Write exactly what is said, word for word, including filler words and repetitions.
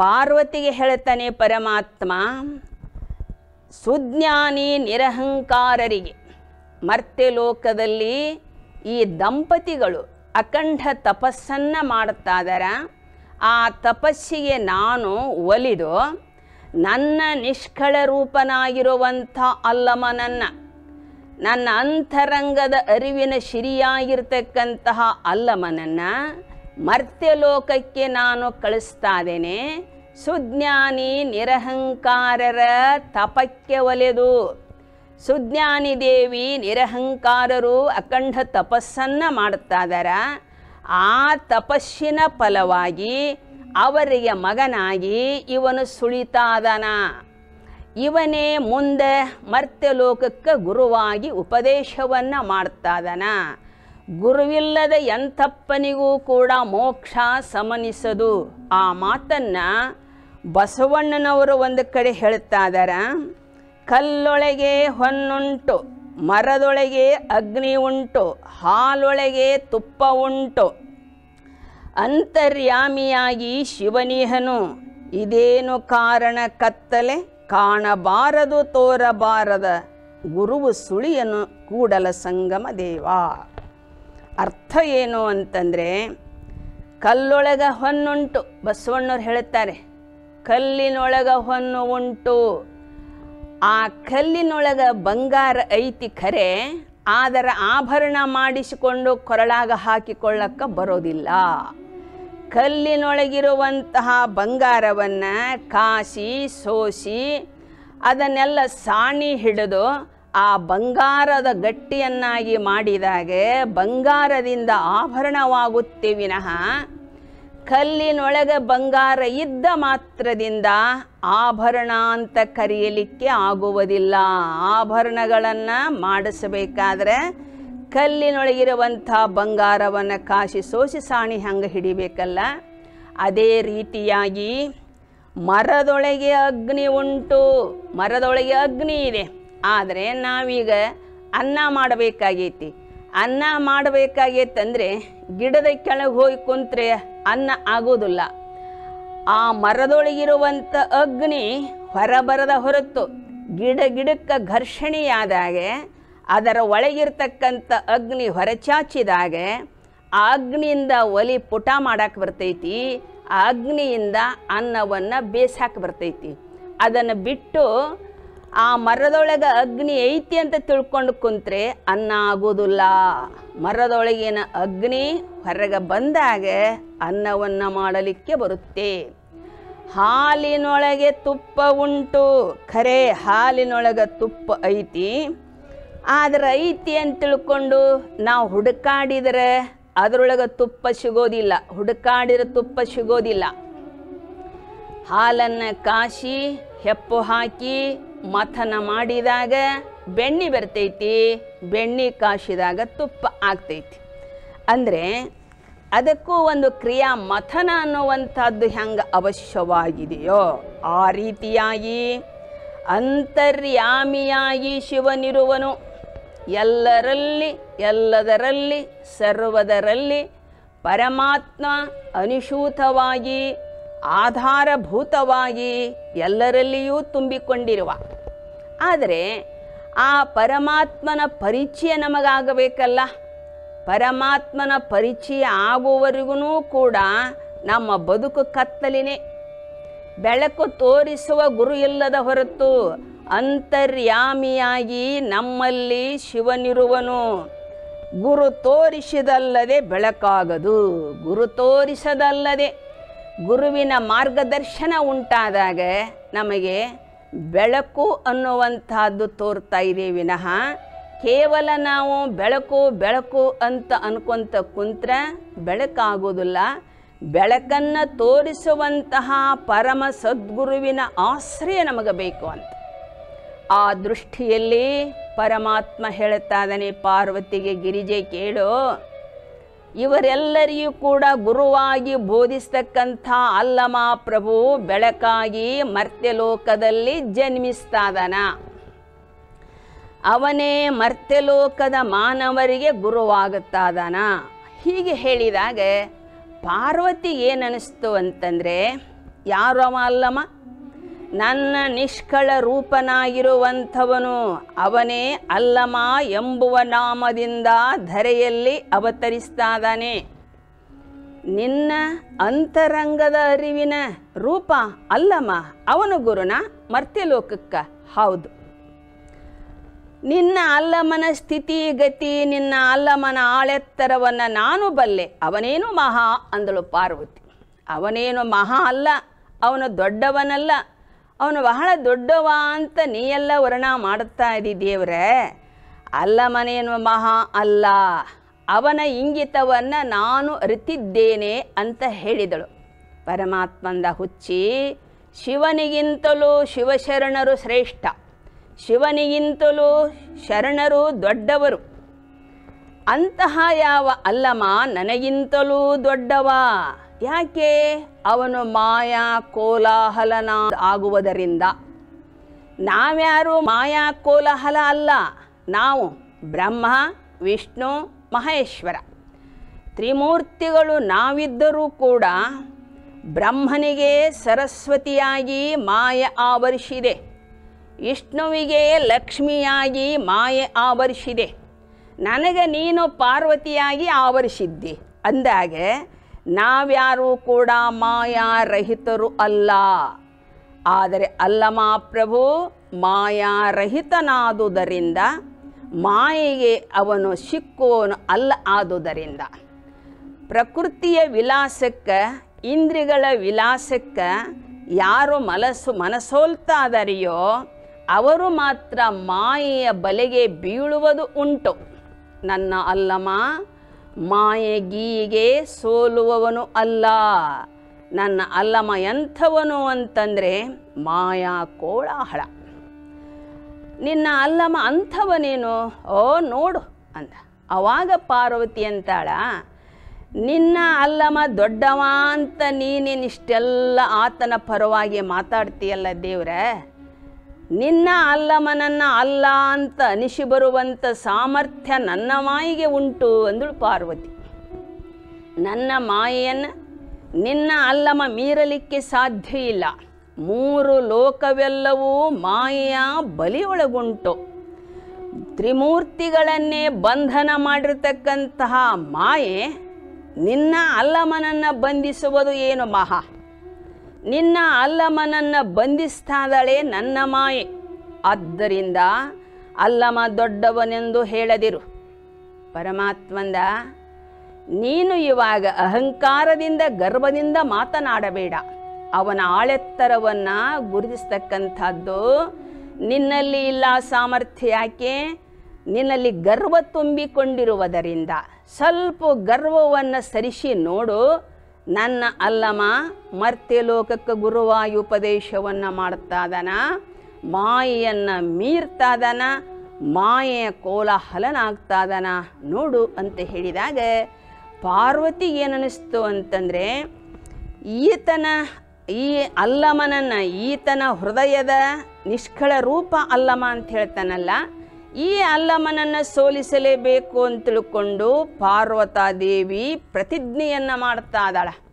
ಪಾರ್ವತಿಗೆ ಹೇಳ್ತಾನೆ ಪರಮಾತ್ಮ, ಸುಜ್ಞಾನಿ ನಿರಹಂಕಾರರಿಗೆ ಮರ್ತ್ಯಲೋಕದಲ್ಲಿ ಈ ದಂಪತಿಗಳು ಅಖಂಡ ತಪಸ್ಸನ್ನು ಮಾಡ್ತಾ ಇದ್ದಾರೆ. ಆ ತಪಸ್ಸಿಗೆ ನಾನು ಒಲಿದು ನನ್ನ ನಿಷ್ಕಳ ರೂಪನಾಗಿರುವಂಥ ಅಲ್ಲಮನನ್ನು, ನನ್ನ ಅಂತರಂಗದ ಅರಿವಿನ ಶಿರಿಯಾಗಿರ್ತಕ್ಕಂತಹ ಅಲ್ಲಮನನ್ನು ಮರ್ತ್ಯಲೋಕಕ್ಕೆ ನಾನು ಕಳಿಸ್ತಾದೇನೆ. ಸುಜ್ಞಾನಿ ನಿರಹಂಕಾರರ ತಪಕ್ಕೆ ಒಲೆದು ಸುಜ್ಞಾನಿ ದೇವಿ ನಿರಹಂಕಾರರು ಅಖಂಡ ತಪಸ್ಸನ್ನು ಮಾಡ್ತಾ ಇದ್ದಾರೆ. ಆ ತಪಸ್ಸಿನ ಫಲವಾಗಿ ಅವರಿಗೆ ಮಗನಾಗಿ ಇವನು ಸುಳಿತಾದನ. ಇವನೇ ಮುಂದೆ ಮರ್ತ್ಯಲೋಕಕ್ಕೆ ಗುರುವಾಗಿ ಉಪದೇಶವನ್ನು ಮಾಡ್ತಾದನ. ಗುರುವಿಲ್ಲದ ಎಂಥಪ್ಪನಿಗೂ ಕೂಡ ಮೋಕ್ಷ ಸಮನಿಸದು. ಆ ಮಾತನ್ನು ಬಸವಣ್ಣನವರು ಒಂದು ಕಡೆ ಹೇಳ್ತಾ ಇದ್ದಾರೆ. ಕಲ್ಲೊಳಗೆ ಹೊನ್ನುಂಟು, ಮರದೊಳಗೆ ಅಗ್ನಿ ಉಂಟು, ಹಾಲೊಳಗೆ ತುಪ್ಪ ಉಂಟು, ಅಂತರ್ಯಾಮಿಯಾಗಿ ಶಿವನಿಹನು. ಇದೇನು ಕಾರಣ ಕತ್ತಲೆ ಕಾಣಬಾರದು ತೋರಬಾರದ ಗುರುವು ಸುಳಿಯನು ಕೂಡಲ ಸಂಗಮ ದೇವ. ಅರ್ಥ ಏನು ಅಂತಂದರೆ, ಕಲ್ಲೊಳಗ ಹೊನ್ನುಂಟು. ಬಸವಣ್ಣವ್ರು ಹೇಳ್ತಾರೆ, ಕಲ್ಲಿನೊಳಗ ಹೊನ್ನು ಉಂಟು. ಆ ಕಲ್ಲಿನೊಳಗ ಬಂಗಾರ ಐತಿ ಖರೆ, ಆದರೆ ಆಭರಣ ಮಾಡಿಸಿಕೊಂಡು ಕೊರಳಾಗ ಹಾಕಿಕೊಳ್ಳಕ್ಕೆ ಬರೋದಿಲ್ಲ. ಕಲ್ಲಿನೊಳಗಿರುವಂತಹ ಬಂಗಾರವನ್ನು ಕಾಸಿ ಸೋಸಿ ಅದನ್ನೆಲ್ಲ ಸಾಣಿ ಹಿಡಿದು ಆ ಬಂಗಾರದ ಗಟ್ಟಿಯನ್ನಾಗಿ ಮಾಡಿದಾಗ ಬಂಗಾರದಿಂದ ಆಭರಣವಾಗುತ್ತೆ ವಿನಃ ಕಲ್ಲಿನೊಳಗೆ ಬಂಗಾರ ಇದ್ದ ಮಾತ್ರದಿಂದ ಆಭರಣ ಅಂತ ಕರೆಯಲಿಕ್ಕೆ ಆಗುವುದಿಲ್ಲ. ಆಭರಣಗಳನ್ನು ಮಾಡಿಸಬೇಕಾದ್ರೆ ಕಲ್ಲಿನೊಳಗಿರುವಂಥ ಬಂಗಾರವನ್ನು ಕಾಸಿ ಸೋಸಿ ಸಾಣಿ ಹಂಗೆ ಹಿಡಿಬೇಕಲ್ಲ. ಅದೇ ರೀತಿಯಾಗಿ ಮರದೊಳಗೆ ಅಗ್ನಿ ಉಂಟು. ಮರದೊಳಗೆ ಅಗ್ನಿ ಇದೆ, ಆದರೆ ನಾವೀಗ ಅನ್ನ ಮಾಡಬೇಕಾಗೈತಿ. ಅನ್ನ ಮಾಡಬೇಕಾಗೈತಂದರೆ ಗಿಡದ ಕೆಳಗೆ ಹೋಗಿ ಕುಂತ್ರೆ ಅನ್ನ ಆಗೋದಿಲ್ಲ. ಆ ಮರದೊಳಗಿರುವಂಥ ಅಗ್ನಿ ಹೊರಬರದ ಹೊರತು ಗಿಡ ಗಿಡಕ್ಕೆ ಘರ್ಷಣೆಯಾದಾಗ ಅದರ ಒಳಗಿರ್ತಕ್ಕಂಥ ಅಗ್ನಿ ಹೊರಚಾಚಿದಾಗ ಆ ಅಗ್ನಿಯಿಂದ ಒಲಿ ಪುಟ ಮಾಡಕ್ಕೆ ಬರ್ತೈತಿ, ಆ ಅಗ್ನಿಯಿಂದ ಅನ್ನವನ್ನು ಬೇಸಾಕೆ ಬರ್ತೈತಿ. ಅದನ್ನು ಬಿಟ್ಟು ಆ ಮರದೊಳಗೆ ಅಗ್ನಿ ಐತಿ ಅಂತ ತಿಳ್ಕೊಂಡು ಕುಂತ್ರೆ ಅನ್ನ ಆಗೋದಿಲ್ಲ. ಮರದೊಳಗಿನ ಅಗ್ನಿ ಹೊರಗೆ ಬಂದಾಗ ಅನ್ನವನ್ನು ಮಾಡಲಿಕ್ಕೆ ಬರುತ್ತೆ. ಹಾಲಿನೊಳಗೆ ತುಪ್ಪ ಉಂಟು, ಖರೆ ಹಾಲಿನೊಳಗೆ ತುಪ್ಪ ಐತಿ, ಆದರೆ ಐತಿ ಅಂತ ತಿಳ್ಕೊಂಡು ನಾವು ಹುಡುಕಾಡಿದರೆ ಅದರೊಳಗೆ ತುಪ್ಪ ಸಿಗೋದಿಲ್ಲ. ಹುಡುಕಾಡಿದ್ರೆ ತುಪ್ಪ ಸಿಗೋದಿಲ್ಲ. ಹಾಲನ್ನು ಕಾಸಿ ಹೆಪ್ಪು ಹಾಕಿ ಮಥನ ಮಾಡಿದಾಗ ಬೆಣ್ಣೆ ಬರ್ತೈತಿ, ಬೆಣ್ಣೆ ಕಾಸಿದಾಗ ತುಪ್ಪ ಆಗ್ತೈತಿ. ಅಂದರೆ ಅದಕ್ಕೂ ಒಂದು ಕ್ರಿಯಾ ಮಥನ ಅನ್ನುವಂಥದ್ದು ಹೆಂಗೆ ಅವಶ್ಯವಾಗಿದೆಯೋ ಆ ರೀತಿಯಾಗಿ ಅಂತರ್ಯಾಮಿಯಾಗಿ ಶಿವನಿರುವನು. ಎಲ್ಲರಲ್ಲಿ ಎಲ್ಲದರಲ್ಲಿ ಸರ್ವದರಲ್ಲಿ ಪರಮಾತ್ಮ ಅನುಶೂತವಾಗಿ ಆಧಾರಭೂತವಾಗಿ ಎಲ್ಲರಲ್ಲಿಯೂ ತುಂಬಿಕೊಂಡಿರುವ. ಆದರೆ ಆ ಪರಮಾತ್ಮನ ಪರಿಚಯ ನಮಗಾಗಬೇಕಲ್ಲ. ಪರಮಾತ್ಮನ ಪರಿಚಯ ಆಗುವವರೆಗೂ ಕೂಡ ನಮ್ಮ ಬದುಕು ಕತ್ತಲಿನೇ. ಬೆಳಕು ತೋರಿಸುವ ಗುರು ಇಲ್ಲದ ಹೊರತು ಅಂತರ್ಯಾಮಿಯಾಗಿ ನಮ್ಮಲ್ಲಿ ಶಿವನಿರುವನು. ಗುರು ತೋರಿಸಿದಲ್ಲದೆ ಬೆಳಕಾಗದು. ಗುರು ತೋರಿಸದಲ್ಲದೆ ಗುರುವಿನ ಮಾರ್ಗದರ್ಶನ ಉಂಟಾದಾಗ ನಮಗೆ ಬೆಳಕು ಅನ್ನುವಂಥದ್ದು ತೋರ್ತಾ ಇದೆ ವಿನಃ ಕೇವಲ ನಾವು ಬೆಳಕು ಬೆಳಕು ಅಂತ ಅನ್ಕೊಂತ ಕುಂತ್ರ ಬೆಳಕಾಗೋದಿಲ್ಲ. ಬೆಳಕನ್ನು ತೋರಿಸುವಂತಹ ಪರಮ ಸದ್ಗುರುವಿನ ಆಶ್ರಯ ನಮಗೆ ಬೇಕು ಅಂತ. ಆ ದೃಷ್ಟಿಯಲ್ಲಿ ಪರಮಾತ್ಮ ಹೇಳ್ತಾ ಇದ್ದಾನೆ ಪಾರ್ವತಿಗೆ, ಗಿರಿಜೆ ಕೇಳು, ಇವರೆಲ್ಲರಿಗೂ ಕೂಡ ಗುರುವಾಗಿ ಬೋಧಿಸ್ತಕ್ಕಂಥ ಅಲ್ಲಮ ಪ್ರಭು ಬೆಳಕಾಗಿ ಮರ್ತ್ಯಲೋಕದಲ್ಲಿ ಜನ್ಮಿಸ್ತಾದನ. ಅವನೇ ಮರ್ತ್ಯಲೋಕದ ಮಾನವರಿಗೆ ಗುರುವಾಗುತ್ತಾದನ. ಹೀಗೆ ಹೇಳಿದಾಗ ಪಾರ್ವತಿ ಏನನ್ನಿಸ್ತು ಅಂತಂದರೆ, ಯಾರವ ಅಲ್ಲಮ್ಮ, ನನ್ನ ನಿಷ್ಕಳ ರೂಪನಾಗಿರುವಂಥವನು ಅವನೇ ಅಲ್ಲಮ ಎಂಬುವ ನಾಮದಿಂದ ಧರೆಯಲ್ಲಿ ಅವತರಿಸ್ತಾದಾನೆ. ನಿನ್ನ ಅಂತರಂಗದ ಅರಿವಿನ ರೂಪ ಅಲ್ಲಮ ಅವನು ಗುರುನ ಮರ್ತ್ಯಲೋಕಕ್ಕ. ಹೌದು, ನಿನ್ನ ಅಲ್ಲಮನ ಸ್ಥಿತಿಗತಿ, ನಿನ್ನ ಅಲ್ಲಮನ ಆಳೆತ್ತರವನ್ನು ನಾನು ಬಲ್ಲೆ. ಅವನೇನು ಮಹಾ ಅಂದಳು ಪಾರ್ವತಿ. ಅವನೇನು ಮಹಾ ಅಲ್ಲ, ಅವನು ದೊಡ್ಡವನಲ್ಲ, ಅವನು ಬಹಳ ದೊಡ್ಡವ ಅಂತ ನೀಯೆಲ್ಲ ವರ್ಣ ಮಾಡುತ್ತಾ ಇದ್ದೀ ದೇವರೇ. ಅಲ್ಲಮನೇನು ಮಹಾ ಅಲ್ಲ, ಅವನ ಇಂಗಿತವನ್ನು ನಾನು ಅರಿತಿದ್ದೇನೆ ಅಂತ ಹೇಳಿದಳು. ಪರಮಾತ್ಮಂದ ಹುಚ್ಚಿ, ಶಿವನಿಗಿಂತಲೂ ಶಿವಶರಣರು ಶ್ರೇಷ್ಠ, ಶಿವನಿಗಿಂತಲೂ ಶರಣರು ದೊಡ್ಡವರು. ಅಂತಹ ಯಾವ ಅಲ್ಲಮ ನನಗಿಂತಲೂ ದೊಡ್ಡವ. ಯಾಕೆ? ಅವನು ಮಾಯಾ ಕೋಲಾಹಲನ ಆಗುವುದರಿಂದ. ನಾವ್ಯಾರು ಮಾಯಾ ಕೋಲಾಹಲ ಅಲ್ಲ, ನಾವು ಬ್ರಹ್ಮ, ವಿಷ್ಣು, ಮಹೇಶ್ವರ ತ್ರಿಮೂರ್ತಿಗಳು ನಾವಿದ್ದರೂ ಕೂಡ ಬ್ರಹ್ಮನಿಗೆ ಸರಸ್ವತಿಯಾಗಿ ಮಾಯೆ ಆವರಿಸಿದೆ, ವಿಷ್ಣುವಿಗೆ ಲಕ್ಷ್ಮಿಯಾಗಿ ಮಾಯೆ ಆವರಿಸಿದೆ, ನನಗೆ ನೀನು ಪಾರ್ವತಿಯಾಗಿ ಆವರಿಸಿದ್ದಿ. ಅಂದಾಗೆ ನಾವ್ಯಾರೂ ಕೂಡ ಮಾಯಾರಹಿತರು ಅಲ್ಲ. ಆದರೆ ಅಲ್ಲಮ ಪ್ರಭು ಮಾಯಾರಹಿತನಾದುದರಿಂದ, ಮಾಯೆಗೆ ಅವನು ಸಿಕ್ಕುವನು ಅಲ್ಲ. ಆದುದರಿಂದ ಪ್ರಕೃತಿಯ ವಿಲಾಸಕ್ಕೆ, ಇಂದ್ರಿಗಳ ವಿಲಾಸಕ್ಕೆ ಯಾರು ಮನಸ್ಸು ಮನಸೋಲ್ತಾದರಿಯೋ ಅವರು ಮಾತ್ರ ಮಾಯೆಯ ಬಲೆಗೆ ಬೀಳುವುದು ಉಂಟು. ನನ್ನ ಅಲ್ಲಮ ಮಾಯೆಗೀಗೆ ಸೋಲುವವನು ಅಲ್ಲ. ನನ್ನ ಅಲ್ಲಮ ಎಂಥವನು ಅಂತಂದರೆ ಮಾಯಾ ಕೋಲಾಹಳ. ನಿನ್ನ ಅಲ್ಲಮ ಅಂಥವನೇನು? ಓ ನೋಡು ಅಂದ. ಆವಾಗ ಪಾರ್ವತಿ ಅಂತಾಳ, ನಿನ್ನ ಅಲ್ಲಮ ದೊಡ್ಡವ ಅಂತ ನೀನೇನಿಷ್ಟೆಲ್ಲ ಆತನ ಪರವಾಗಿ ಮಾತಾಡ್ತೀಯಲ್ಲ ದೇವ್ರೆ, ನಿನ್ನ ಅಲ್ಲಮನನ್ನ ಅಲ್ಲ ಅಂತ ಅನಿಸಿ ಬರುವಂಥ ಸಾಮರ್ಥ್ಯ ನನ್ನ ಮಾಯಿಗೆ ಉಂಟು ಅಂದಳು ಪಾರ್ವತಿ. ನನ್ನ ಮಾಯೆಯನ್ನು ನಿನ್ನ ಅಲ್ಲಮ ಮೀರಲಿಕ್ಕೆ ಸಾಧ್ಯ ಇಲ್ಲ. ಮೂರು ಲೋಕವೆಲ್ಲವೂ ಮಾಯೆಯ ಬಲಿಯೊಳಗುಂಟು. ತ್ರಿಮೂರ್ತಿಗಳನ್ನೇ ಬಂಧನ ಮಾಡಿರತಕ್ಕಂತಹ ಮಾಯೆ ನಿನ್ನ ಅಲ್ಲಮನನ್ನು ಬಂಧಿಸುವುದು ಏನು ಮಹಾ. ನಿನ್ನ ಅಲ್ಲಮನನ್ನು ಬಂಧಿಸ್ತಾದಳೆ ನನ್ನ ಮಾಯೆ. ಆದ್ದರಿಂದ ಅಲ್ಲಮ ದೊಡ್ಡವನೆಂದು ಹೇಳದಿರು. ಪರಮಾತ್ಮಂದ, ನೀನು ಇವಾಗ ಅಹಂಕಾರದಿಂದ ಗರ್ವದಿಂದ ಮಾತನಾಡಬೇಡ. ಅವನ ಆಳೆತ್ತರವನ್ನು ಗುರುತಿಸ್ತಕ್ಕಂಥದ್ದು ನಿನ್ನಲ್ಲಿ ಇಲ್ಲ ಸಾಮರ್ಥ್ಯ. ಯಾಕೆ? ನಿನ್ನಲ್ಲಿ ಗರ್ವ ತುಂಬಿಕೊಂಡಿರುವುದರಿಂದ. ಸ್ವಲ್ಪ ಗರ್ವವನ್ನು ಸರಿಸಿ ನೋಡು. ನನ್ನ ಅಲ್ಲಮ ಮರ್ತ್ಯಲೋಕಕ್ಕೆ ಗುರುವಾಗಿ ಉಪದೇಶವನ್ನು ಮಾಡ್ತಾದನ, ಮಾಯೆಯನ್ನು ಮೀರ್ತಾದನ, ಮಾಯೆಯ ಕೋಲಾಹಲನಾಗ್ತಾದನ ನೋಡು ಅಂತ ಹೇಳಿದಾಗ ಪಾರ್ವತಿಗೇನಿಸ್ತು ಅಂತಂದರೆ, ಈತನ ಈ ಅಲ್ಲಮನನ್ನು, ಈತನ ಹೃದಯದ ನಿಷ್ಕಳ ರೂಪ ಅಲ್ಲಮ ಅಂತ ಹೇಳ್ತಾನಲ್ಲ, ಈ ಅಲ್ಲಮನನ್ನು ಸೋಲಿಸಲೇಬೇಕು ಅಂತ ತಿಳ್ಕೊಂಡು ಪಾರ್ವತಾದೇವಿ ಪ್ರತಿಜ್ಞೆಯನ್ನು ಮಾಡ್ತಾ ಇದ್ದಾಳೆ.